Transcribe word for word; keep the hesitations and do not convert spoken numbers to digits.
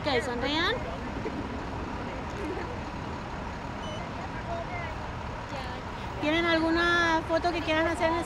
Okay, sundown. ¿Tienen alguna foto que quieran hacer en especial?